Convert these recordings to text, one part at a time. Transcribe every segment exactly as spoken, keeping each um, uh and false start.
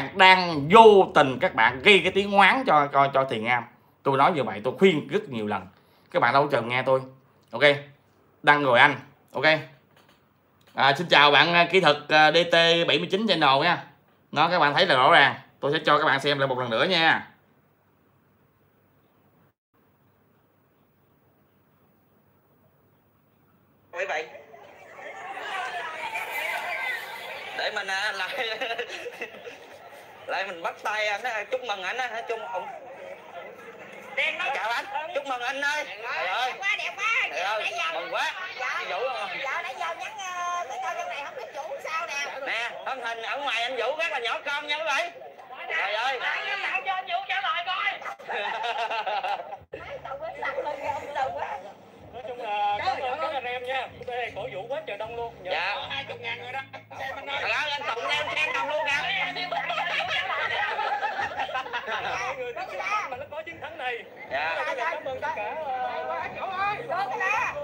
bạn đang vô tình các bạn ghi cái tiếng ngoán cho cho, cho Thiền Am. Tôi nói như vậy, tôi khuyên rất nhiều lần, các bạn đâu chờ nghe tôi. Ok, Đăng rồi anh. Ok, à, xin chào bạn kỹ thuật đê tê bảy chín channel nha. Nó các bạn thấy là rõ ràng, tôi sẽ cho các bạn xem lại một lần nữa nha. Ôi vậy để mình à, lại lại mình bắt tay anh á, chúc mừng anh á, chúc ông chào anh, chúc mừng anh ơi, trời ơi quá đẹp quá, trời ơi mừng quá, anh Vũ không? Dạ nãy giờ nhắn tụi con trong này không biết Vũ sao nè. Nè thân hình ở ngoài anh Vũ rất là nhỏ con nha quý vị. Trời ơi tạo cho anh Vũ trả lời coi. Nói chung là cảm ơn các anh em nha. Bữa nay cổ Vũ quá trời đông luôn. Dạ. Có hai mươi ngàn người đó. Xem anh ơi. Đó, anh Tùng em xem đông luôn nha. Mà nó có chiến thắng này. Dạ. Cảm ơn tất cả. Chỗ ơi. Có cái lá.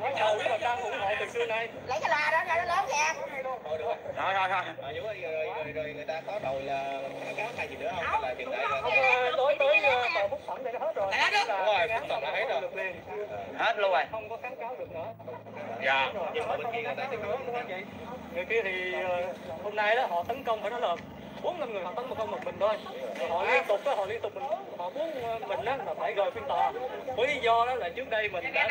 Nói chào quý bà Trang ủng hộ từ xưa nay. Lấy cái lá đó ra nó lớn kìa. Thôi được rồi. Rồi rồi rồi. Mà Vũ ơi, rồi rồi người ta có đòi là báo cáo hay gì nữa không? Hay là hiện tại là tối tới tờ phúc thẩm để nó hết rồi. Đúng rồi, phúc thẩm đã hết rồi. Hết luôn rồi. Không có kháng cáo được nữa. Dạ. Nhưng mà bên kia người ta sẽ nói đúng không chị? Người kia thì hôm nay đó họ tấn công phải nói là bốn năm người họ tấn một con một mình thôi. Họ liên tục đó, họ liên tục mình họ muốn mình á là phải rời phiên tòa. Với lý do đó là trước đây mình đã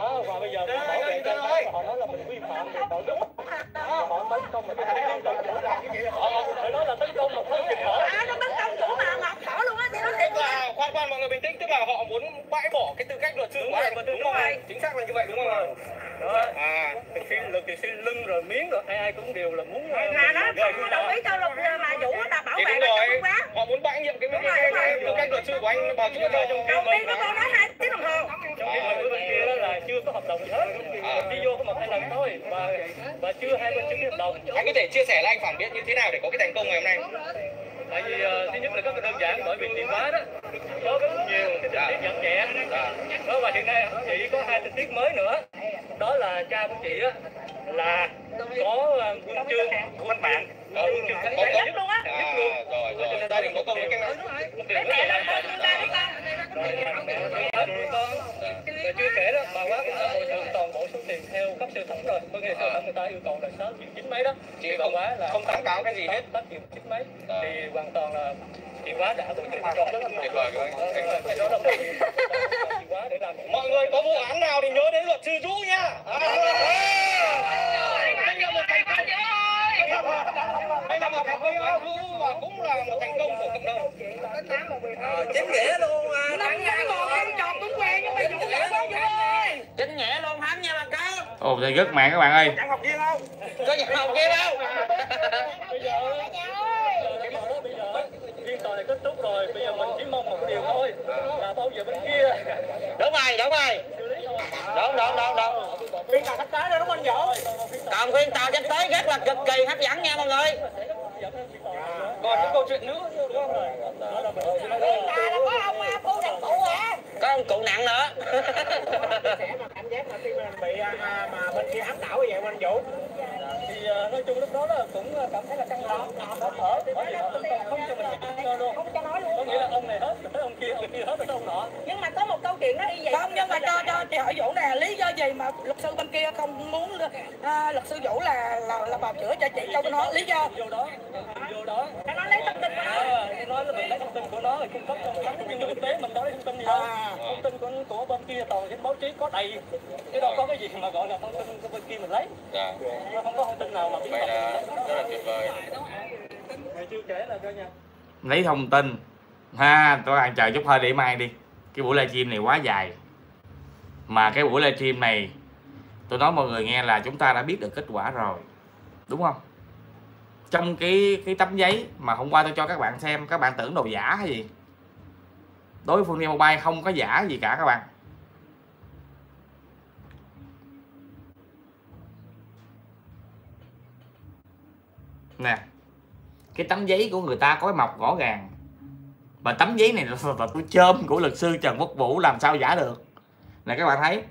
đó và bây giờ mình bảo vệ cho họ nói là mình vi phạm về đạo đức. Họ tấn công mình phải liên tục nữa là cái gì họ phải nói là tấn công một con chừng họ. Nó tấn công chủ mà ngọc thỏ luôn á thì nó thiệt là khoan khoan mọi người bình tĩnh, tức là họ muốn bãi bỏ cái tư cách luật sư của mình, đúng rồi, chính xác là như vậy đúng không? Đó. À, thì xin lực thì xin lưng rồi miếng rồi ai ai cũng đều là muốn à, uh, đó, rồi họ đồng ý cho luật mà Vũ ta bảo vệ là đúng quá. Họ muốn bãi nhiệm cái tư cách luật sư của anh vào chúng tôi trong đầu tiên của tôi nói hai tiếng đồng hồ. Trong khi mọi người bên kia đó là chưa có hợp đồng gì hết, đi vô có một hai lần thôi và và chưa hai bên chứng hợp đồng. Anh có thể chia sẻ là anh phản biện như thế nào để có cái thành công ngày hôm nay? Tại vì uh, thứ nhất là rất là đơn giản, bởi vì tiền hóa đó có rất nhiều cái tình tiết giảm nhẹ đó, và hiện nay chị có hai tình tiết mới nữa, đó là cha của chị á là có huân uh, chương của anh bạn có huân chương cánh nhất luôn á, nhất luôn rồi rồi gia đình có công với cái này, cái mẹ nó con chúng ta rồi chưa kể đó bà quá cũng đã bồi thường toàn bộ số tiền theo cấp sơ thẩm rồi, có nghĩa sơ thẩm người ta yêu cầu là sáu triệu chín mấy đó, chị bà quá là không kháng cáo cái gì hết, tám triệu chín mấy thì hoàn toàn là chị quá đã bồi thường cho rất là tuyệt vời rồi. Mọi người có vụ án nào thì nhớ đến luật sư Vũ nha. Đây là một thành công Vũ và cũng là một thành công của cộng đồng. Chính nghĩa luôn. Chính nghĩa luôn hám nha bạn cậu. Ồ trời rất mạng các bạn ơi. Chẳng học kia đâu. Có nhà học kia đâu. Bây giờ phiên tòa này kết thúc rồi, bây giờ mình chỉ mong một điều thôi là bao giờ bên kia. Đúng rồi, đúng rồi. Đúng, đúng, đúng, đúng. Phiên tòa sắp tới rồi đúng không anh Vũ? Còn phiên tòa sắp tới rất là cực kỳ hấp dẫn nha mọi người. Còn cái câu chuyện nữa đúng không? Phiên tòa là có ông Phu Đặng Cụ hả? Có ông Cụ nặng nữa. Cảm giác mà khi mình bị mà bên kia ám đảo như vậy anh Vũ thì nói chung lúc đó cũng cảm thấy là căng thẳng, khó thở, không cho mình không cho nói luôn. Có nghĩa là ông này hết, tới ông kia, người kia hết, tới ông nọ. Nhưng mà có một câu chuyện nó y vậy. Không, nhưng mà cho cho chị hỏi Vũ nè, lý do gì mà luật sư bên kia không muốn luật sư Vũ là là là bào chữa cho chị cho nó lý do? Vô đó, vô đó. Nó nói lấy thông tin của nó. Nói là mình lấy thông tin của nó rồi cung cấp cho hắn, nhưng thực tế mình đâu lấy thông tin gì đâu. Thông tin của của bên kia toàn cái báo chí có đầy. Chứ đâu có cái gì mà gọi là thông tin của bên kia mình lấy. Nó không có thông tin nào mà chúng ta rất là tuyệt vời. Ngày chưa kể là coi nha. Lấy thông tin ha, các bạn chờ chút hơi để mai đi, cái buổi livestream này quá dài, mà cái buổi livestream này tôi nói mọi người nghe là chúng ta đã biết được kết quả rồi đúng không, trong cái cái tấm giấy mà hôm qua tôi cho các bạn xem, các bạn tưởng đồ giả hay gì? Đối với FullGame Mobile không có giả gì cả các bạn. Nè, cái tấm giấy của người ta có mọc rõ ràng, và tấm giấy này là của chôm của luật sư Trần Quốc Vũ, làm sao giả được. Nè các bạn thấy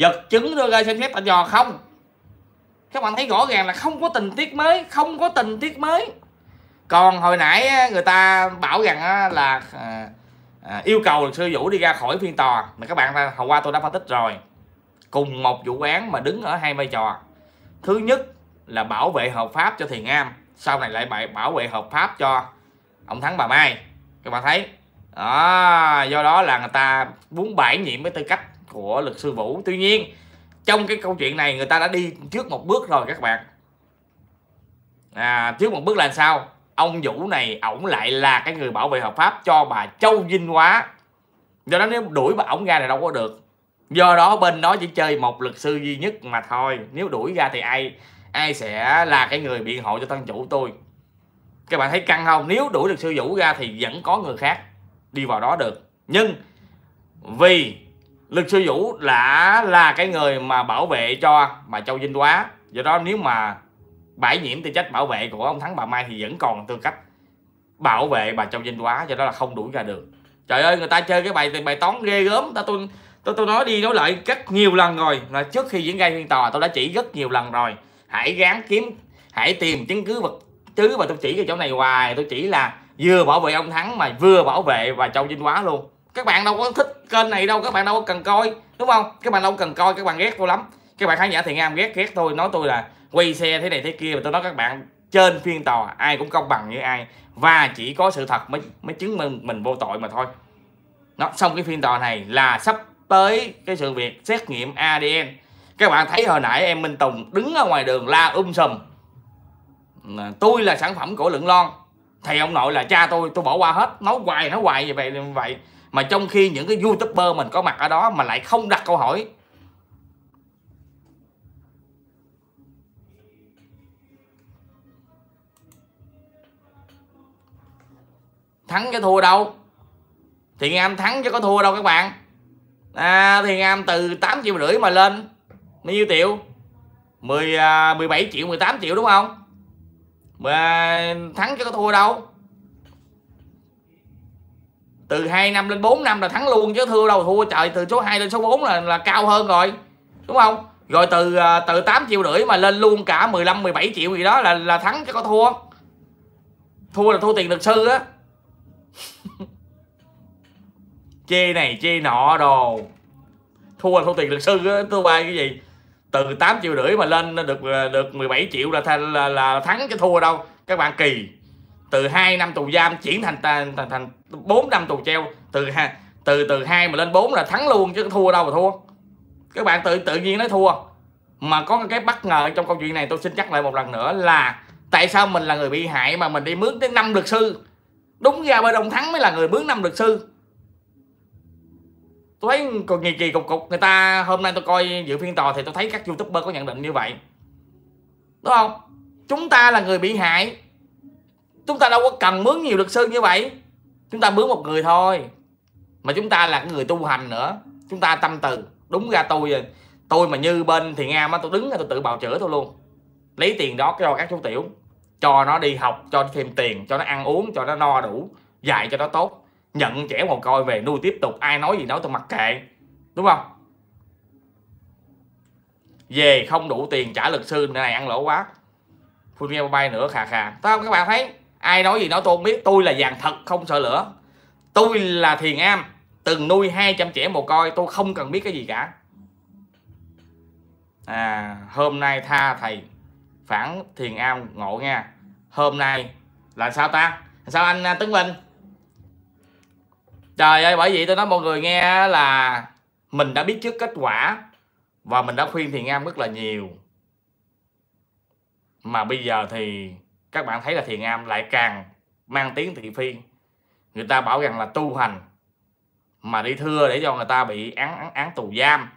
vật chứng đưa ra xem xét tại dò không. Các bạn thấy rõ ràng là không có tình tiết mới, không có tình tiết mới. Còn hồi nãy người ta bảo rằng là à, yêu cầu luật sư Vũ đi ra khỏi phiên tòa, mà các bạn hồi qua tôi đã phân tích rồi, cùng một vụ án mà đứng ở hai vai trò. Thứ nhất là bảo vệ hợp pháp cho Thiền Am, sau này lại bảo vệ hợp pháp cho ông Thắng bà Mai. Các bạn thấy đó, do đó là người ta muốn bãi nhiệm với tư cách của luật sư Vũ. Tuy nhiên trong cái câu chuyện này người ta đã đi trước một bước rồi các bạn. À, trước một bước là sao? Ông Vũ này ổng lại là cái người bảo vệ hợp pháp cho bà Châu Vinh Quá. Do đó nếu đuổi bà ổng ra thì đâu có được. Do đó bên đó chỉ chơi một luật sư duy nhất mà thôi. Nếu đuổi ra thì ai ai sẽ là cái người biện hộ cho thân chủ tôi? Các bạn thấy căng không? Nếu đuổi luật sư Vũ ra thì vẫn có người khác đi vào đó được. Nhưng vì luật sư Vũ đã là cái người mà bảo vệ cho bà Châu Vinh Quá, do đó nếu mà bãi nhiệm tư cách bảo vệ của ông Thắng bà Mai thì vẫn còn tư cách bảo vệ bà Châu Vinh Quá, do đó là không đuổi ra được. Trời ơi, người ta chơi cái bài bài toán ghê gớm. Ta tôi tôi tôi nói đi nói lại rất nhiều lần rồi, là trước khi diễn ra phiên tòa tôi đã chỉ rất nhiều lần rồi. Hãy gán kiếm, hãy tìm chứng cứ vật chứ, mà tôi chỉ cái chỗ này hoài. Tôi chỉ là vừa bảo vệ ông Thắng mà vừa bảo vệ bà Châu Vinh Quá luôn. Các bạn đâu có thích kênh này đâu, các bạn đâu có cần coi, đúng không? Các bạn đâu cần coi, các bạn ghét tôi lắm. Các bạn khán giả Thiền Am ghét ghét tôi, nói tôi là quay xe thế này thế kia. Mà tôi nói các bạn, trên phiên tòa ai cũng công bằng như ai, và chỉ có sự thật mới mới chứng minh mình vô tội mà thôi. Nó xong cái phiên tòa này là sắp tới cái sự việc xét nghiệm a đê en. Các bạn thấy hồi nãy em Minh Tùng đứng ở ngoài đường la um sùm, tôi là sản phẩm của Lượng Loan, thầy ông nội là cha tôi, tôi bỏ qua hết. Nói hoài nói hoài vậy vậy mà trong khi những cái YouTuber mình có mặt ở đó mà lại không đặt câu hỏi. Thắng chứ thua đâu, Thiền Am thắng chứ có thua đâu các bạn. À, Thiền Am từ tám triệu rưỡi mà lên bao nhiêu triệu, mười, mười bảy triệu, mười tám triệu đúng không? Mà thắng chứ có thua đâu. Từ hai năm lên bốn năm là thắng luôn chứ thua đâu, thua trời. Từ số hai lên số bốn là, là cao hơn rồi, đúng không? Rồi từ từ tám triệu rưỡi mà lên luôn cả mười lăm, mười bảy triệu gì đó là là thắng chứ có thua. Thua là thua tiền luật sư á. Chê này chê nọ đồ. Thua là thua tiền luật sư á, thua bài cái gì? Từ tám triệu rưỡi mà lên được được mười bảy triệu là, là là thắng chứ thua đâu. Các bạn kỳ. Từ hai năm tù giam chuyển thành thành thành bốn năm tù treo. Từ từ từ hai mà lên bốn là thắng luôn chứ thua đâu mà thua. Các bạn tự tự nhiên nói thua. Mà có cái bất ngờ trong câu chuyện này, tôi xin nhắc lại một lần nữa là tại sao mình là người bị hại mà mình đi mướn tới năm luật sư? Đúng ra bên ông Thắng mới là người mướn năm luật sư. Tôi thấy còn kỳ kỳ cục cục. Người ta hôm nay tôi coi dự phiên tòa thì tôi thấy các YouTuber có nhận định như vậy, đúng không? Chúng ta là người bị hại, chúng ta đâu có cần mướn nhiều luật sư như vậy. Chúng ta mướn một người thôi, mà chúng ta là người tu hành nữa, chúng ta tâm từ. Đúng ra tôi tôi mà như bên Thiền Am á, tôi đứng tôi tự bào chữa tôi luôn, lấy tiền đó cho các chú tiểu, cho nó đi học, cho thêm tiền, cho nó ăn uống, cho nó no đủ, dạy cho nó tốt, nhận trẻ mồ côi về nuôi tiếp tục. Ai nói gì nói tôi mặc kệ, đúng không? Về không đủ tiền trả luật sư này ăn lỗ quá, FullGame Mobile nữa khà khà. Thấy không các bạn? Thấy ai nói gì nói tôi không biết. Tôi là vàng thật không sợ lửa. Tôi là Thiền Am, từng nuôi hai trăm trẻ mồ côi, tôi không cần biết cái gì cả. À, hôm nay tha thầy phản Thiền Am ngộ nha. Hôm nay là sao ta? Sao anh Tấn Minh? Trời ơi, bởi vì tôi nói mọi người nghe là mình đã biết trước kết quả và mình đã khuyên Thiền Am rất là nhiều. Mà bây giờ thì các bạn thấy là Thiền Am lại càng mang tiếng thị phi. Người ta bảo rằng là tu hành mà đi thưa để cho người ta bị án, án, án tù giam.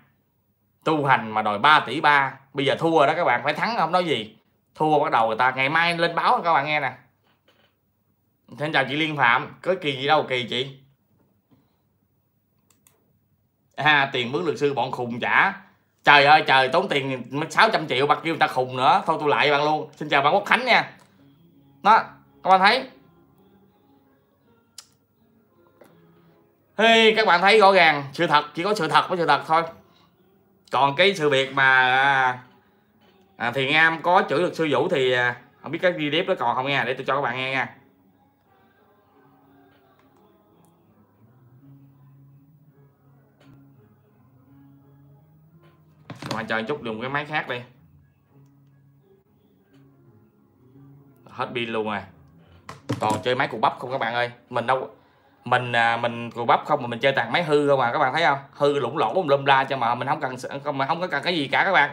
Tu hành mà đòi ba tỷ ba. Bây giờ thua đó các bạn, phải thắng không nói gì. Thua bắt đầu người ta ngày mai lên báo các bạn nghe nè. Xin chào chị Liên Phạm. Có kỳ gì đâu kỳ chị. À, tiền mướn luật sư bọn khùng trả. Trời ơi trời, tốn tiền sáu trăm triệu bạc kêu người ta khùng nữa. Thôi tôi lại bạn luôn. Xin chào bạn Quốc Khánh nha. Đó, các bạn thấy. Hey, các bạn thấy rõ ràng. Sự thật, chỉ có sự thật với sự thật thôi. Còn cái sự việc mà à, Thiền Am có chửi luật sư Vũ thì à, không biết các clip đó còn không nha, để tôi cho các bạn nghe nha. Các bạn chờ một chút, dùng cái máy khác đi. Hết pin luôn rồi. Còn chơi máy cục bắp không các bạn ơi. Mình đâu mình mình cục bắp không mà mình chơi toàn máy hư không mà các bạn thấy không? Hư lủng lỗ lum lum la cho mà mình không cần không mà không có cần cái gì cả các bạn.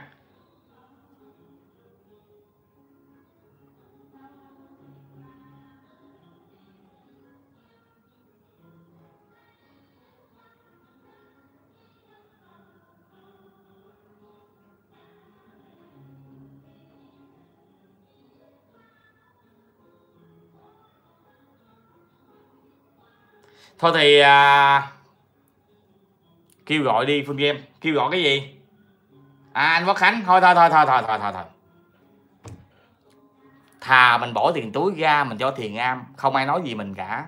Thôi thì à, kêu gọi đi FullGame. Kêu gọi cái gì? À anh Quốc Khánh. Thôi thôi thôi thôi thôi thôi thôi thôi. Thà mình bỏ tiền túi ra mình cho Thiền Am, không ai nói gì mình cả,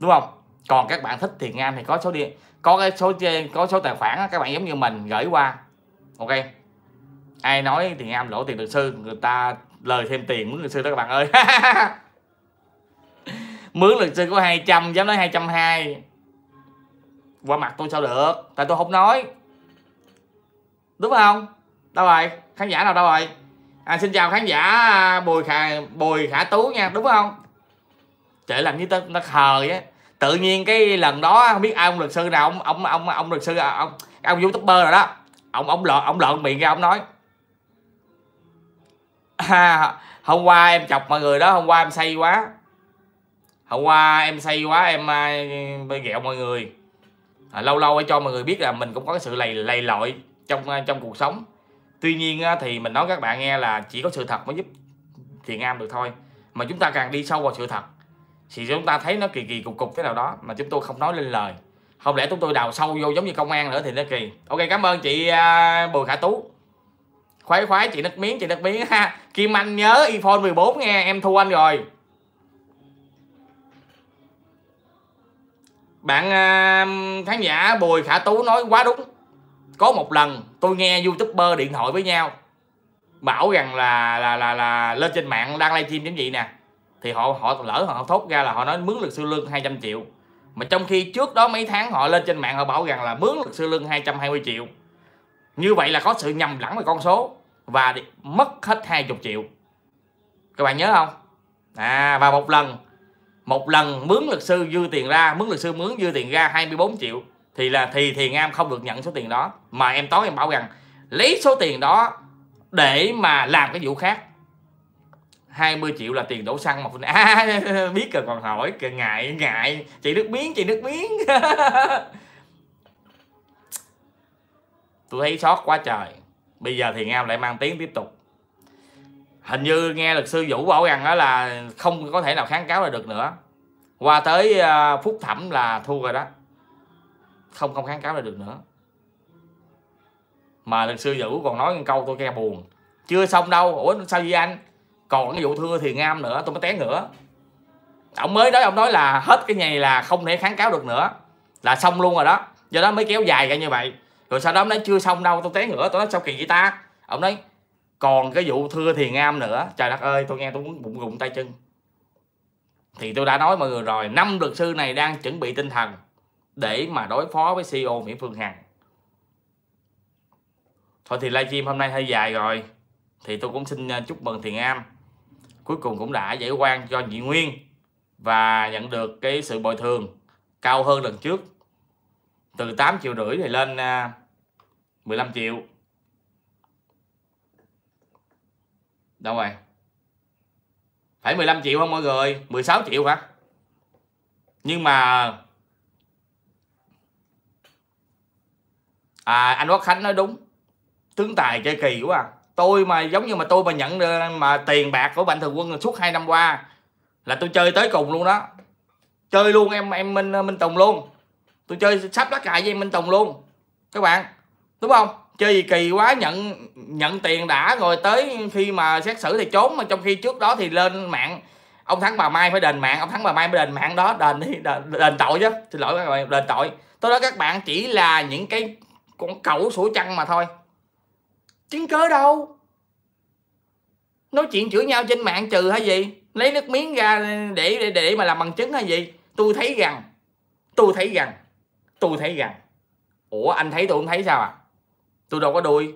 đúng không? Còn các bạn thích Thiền Am thì có số đi, có cái số có số tài khoản các bạn giống như mình gửi qua. Ok. Ai nói Thiền Am lỗ tiền luật sư, người ta lời thêm tiền mướn luật sư đó các bạn ơi. Mướn luật sư có hai trăm, dám nói hai trăm hai mươi. Qua mặt tôi sao được, tại tôi không nói, đúng không? Đâu rồi, khán giả nào đâu rồi? À, xin chào khán giả Bùi Khả, Bùi Khả Tú nha, đúng không? Trời làm như tao nó khờ vậy. Tự nhiên cái lần đó không biết ai ông luật sư nào, ông ông ông ông luật sư ông ông YouTuber rồi đó. Ông ông lợn ông lợn miệng ra ông nói. À, hôm qua em chọc mọi người đó, hôm qua em say quá. Hôm qua em say quá em ghẹo mọi người. À, lâu lâu phải cho mọi người biết là mình cũng có cái sự lầy lầy lội trong trong cuộc sống. Tuy nhiên thì mình nói các bạn nghe là chỉ có sự thật mới giúp Thiền Am được thôi. Mà chúng ta càng đi sâu vào sự thật thì chúng ta thấy nó kỳ kỳ cục cục thế nào đó mà chúng tôi không nói lên lời. Không lẽ chúng tôi đào sâu vô giống như công an nữa thì nó kỳ. Ok, cảm ơn chị Bùi Khả Tú. Khoái khoái chị nước miếng, chị nước miếng ha. Kim Anh nhớ iPhone mười bốn nghe, em thua anh rồi. Bạn uh, khán giả Bùi Khả Tú nói quá đúng. Có một lần tôi nghe YouTuber điện thoại với nhau bảo rằng là là là, là lên trên mạng đang livestream đến vậy nè, thì họ họ lỡ họ thốt ra là họ nói mướn luật sư lương hai trăm triệu. Mà trong khi trước đó mấy tháng họ lên trên mạng họ bảo rằng là mướn luật sư lương hai trăm hai mươi triệu. Như vậy là có sự nhầm lẫn về con số và mất hết hai mươi triệu. Các bạn nhớ không? À, và một lần Một lần mướn luật sư dư tiền ra, mướn luật sư mướn dư tiền ra hai mươi bốn triệu thì là thì Thiền Am không được nhận số tiền đó. Mà em tối em bảo rằng lấy số tiền đó để mà làm cái vụ khác. hai mươi triệu là tiền đổ xăng mà à, biết rồi còn hỏi, ngại ngại chị nước miếng, chị nước miếng. Tôi thấy sót quá trời. Bây giờ Thiền Am lại mang tiếng tiếp tục. Hình như nghe luật sư Vũ bảo rằng đó là không có thể nào kháng cáo là được nữa. Qua tới phúc thẩm là thua rồi đó. Không không kháng cáo là được nữa. Mà luật sư Vũ còn nói câu tôi nghe buồn. Chưa xong đâu. Ủa sao vậy anh? Còn cái vụ thưa Thiền Am nữa tôi mới té ngửa. Ông mới nói ông nói là hết cái này là không thể kháng cáo được nữa. Là xong luôn rồi đó. Do đó mới kéo dài ra như vậy. Rồi sau đó ông nói chưa xong đâu tôi té ngửa. Tôi nói sao kỳ vậy ta? Ông nói còn cái vụ thưa Thiền Am nữa. Trời đất ơi, tôi nghe tôi muốn bụng rụng tay chân. Thì tôi đã nói mọi người rồi, năm luật sư này đang chuẩn bị tinh thần để mà đối phó với xê e ô Nguyễn Phương Hằng. Thôi thì livestream hôm nay hơi dài rồi, thì tôi cũng xin chúc mừng Thiền Am. Cuối cùng cũng đã giải oan cho Dị Nguyên và nhận được cái sự bồi thường cao hơn lần trước. Từ tám triệu rưỡi thì lên mười lăm triệu. Đâu rồi? Phải mười lăm triệu không mọi người? mười sáu triệu hả? Nhưng mà à, anh Quốc Khánh nói đúng. Tướng tài chơi kỳ quá à. Tôi mà giống như mà tôi mà nhận mà tiền bạc của Mạnh Thường Quân suốt hai năm qua là tôi chơi tới cùng luôn đó. Chơi luôn em em Minh Minh Tùng luôn. Tôi chơi sắp lắc lại với em Minh Tùng luôn. Các bạn, đúng không? Chơi gì kỳ quá, nhận nhận tiền đã rồi tới khi mà xét xử thì trốn, mà trong khi trước đó thì lên mạng ông Thắng bà Mai phải đền mạng, ông Thắng bà Mai mới đền mạng đó, đền đi, đền, đền tội chứ, xin lỗi các bạn, đền tội. Tôi nói các bạn chỉ là những cái con cẩu sủa chăn mà thôi, chứng cớ đâu. Nói chuyện chửi nhau trên mạng trừ hay gì, lấy nước miếng ra để để, để mà làm bằng chứng hay gì. Tôi thấy rằng Tôi thấy rằng Tôi thấy rằng ủa anh thấy tôi không thấy sao à? Tôi đâu có đuôi.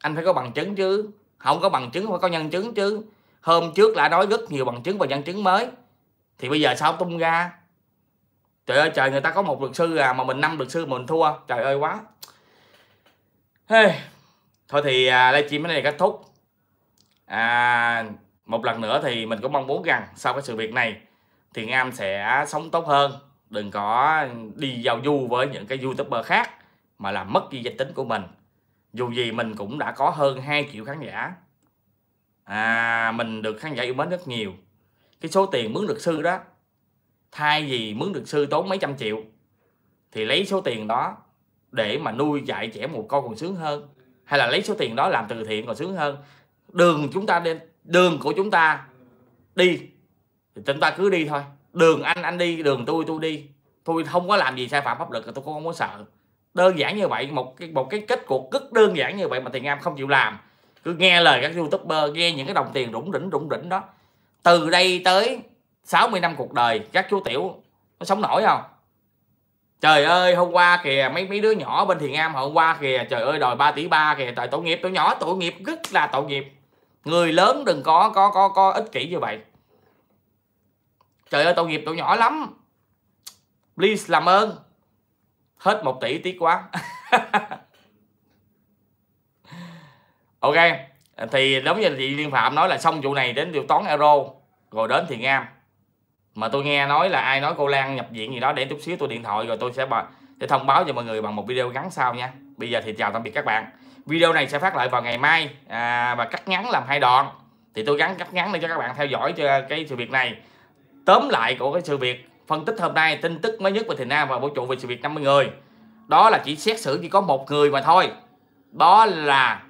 Anh phải có bằng chứng chứ. Không có bằng chứng phải có nhân chứng chứ. Hôm trước đã nói rất nhiều bằng chứng và nhân chứng mới, thì bây giờ sao tung ra? Trời ơi trời, người ta có một luật sư à, mà mình năm luật sư mình thua. Trời ơi quá. hey. Thôi thì uh, livestream này kết thúc. À, một lần nữa thì mình cũng mong muốn rằng sau cái sự việc này Thiền Am sẽ sống tốt hơn, đừng có đi giao du với những cái youtuber khác mà làm mất đi danh tính của mình. Dù gì mình cũng đã có hơn hai triệu khán giả, à, mình được khán giả yêu mến rất nhiều. Cái số tiền mướn luật sư đó, thay vì mướn luật sư tốn mấy trăm triệu thì lấy số tiền đó để mà nuôi dạy trẻ mồ côi còn sướng hơn, hay là lấy số tiền đó làm từ thiện còn sướng hơn. Đường chúng ta đi, đường của chúng ta đi thì chúng ta cứ đi thôi. Đường anh anh đi, đường tôi tôi đi. Tôi không có làm gì sai phạm pháp luật, tôi cũng không có sợ. Đơn giản như vậy, một cái một cái kết cuộc rất đơn giản như vậy mà Thiền Am không chịu làm. Cứ nghe lời các youtuber, nghe những cái đồng tiền rủng rỉnh rủng rỉnh đó. Từ đây tới sáu mươi năm cuộc đời các chú tiểu nó sống nổi không? Trời ơi, hôm qua kìa mấy mấy đứa nhỏ bên Thiền Am hôm qua kìa, trời ơi đòi ba tỷ ba kìa, trời tội nghiệp, tụi nhỏ tội nghiệp, rất là tội nghiệp. Người lớn đừng có có có có ích kỷ như vậy. Trời ơi tội nghiệp tụi nhỏ lắm. Please làm ơn. Hết một tỷ tiếc quá. Ok, thì giống như chị Liên Phạm nói là xong vụ này đến vụ toán euro rồi đến Thiền Am. Mà tôi nghe nói là ai nói cô Lan nhập viện gì đó, để chút xíu tôi điện thoại rồi tôi sẽ, sẽ thông báo cho mọi người bằng một video ngắn sau nha. Bây giờ thì chào tạm biệt các bạn. Video này sẽ phát lại vào ngày mai, à, và cắt ngắn làm hai đoạn. Thì tôi gắn cắt ngắn để cho các bạn theo dõi cho cái sự việc này. Tóm lại của cái sự việc, phân tích hôm nay, tin tức mới nhất về Thiền Am và vũ trụ về sự việc năm mươi người. Đó là chỉ xét xử chỉ có một người mà thôi. Đó là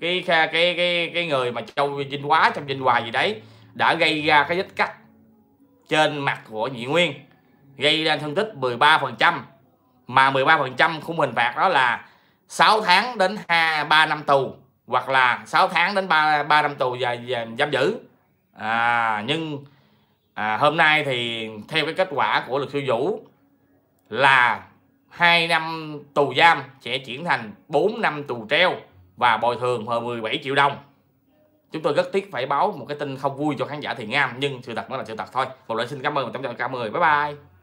cái cái cái cái người mà Châu Vinh Quá, Châu Vinh Hoài gì đấy, đã gây ra cái vết cắt trên mặt của Dị Nguyên, gây ra thương tích mười ba phần trăm. Mà mười ba phần trăm khung hình phạt đó là sáu tháng đến ba năm tù, hoặc là sáu tháng đến ba năm tù và, và giam giữ. à, Nhưng à, hôm nay thì theo cái kết quả của luật sư Vũ là hai năm tù giam sẽ chuyển thành bốn năm tù treo và bồi thường hồi mười bảy triệu đồng. Chúng tôi rất tiếc phải báo một cái tin không vui cho khán giả Thiền Am, nhưng sự thật nó là sự thật thôi. Một lần xin cảm ơn và cảm ơn. Bye bye.